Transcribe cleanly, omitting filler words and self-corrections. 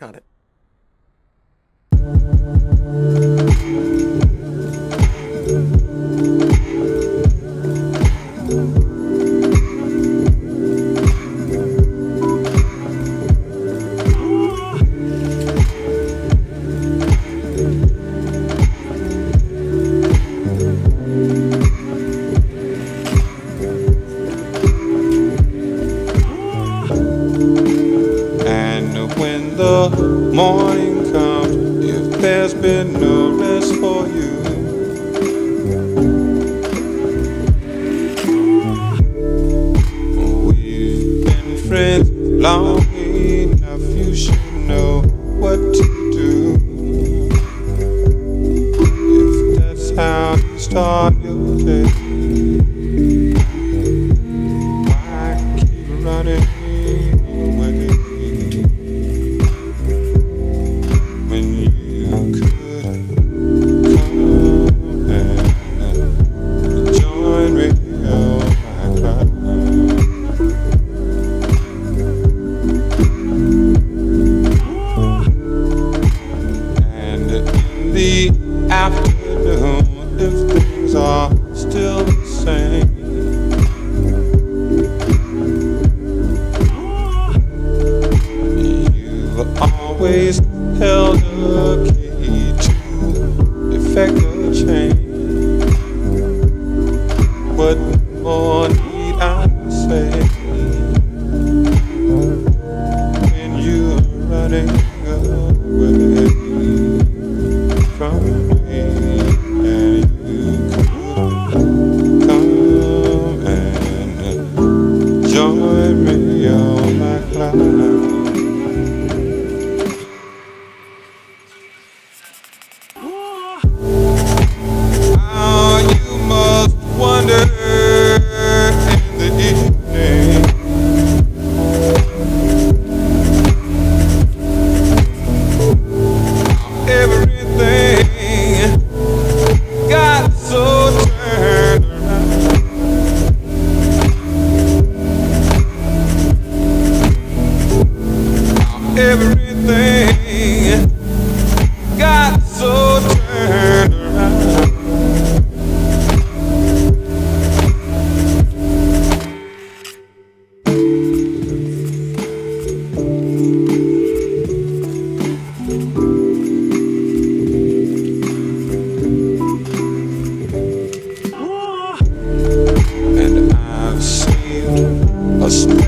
Got it. Morning comes, if there's been no rest for you, we've been friends long enough, you should know what to do. If that's how you start your day, why keep running away? Afternoon, if things are still the same, you've always held a key to effect a change. What more need I say when you're running away from me? Everything got so turned around. And I've saved a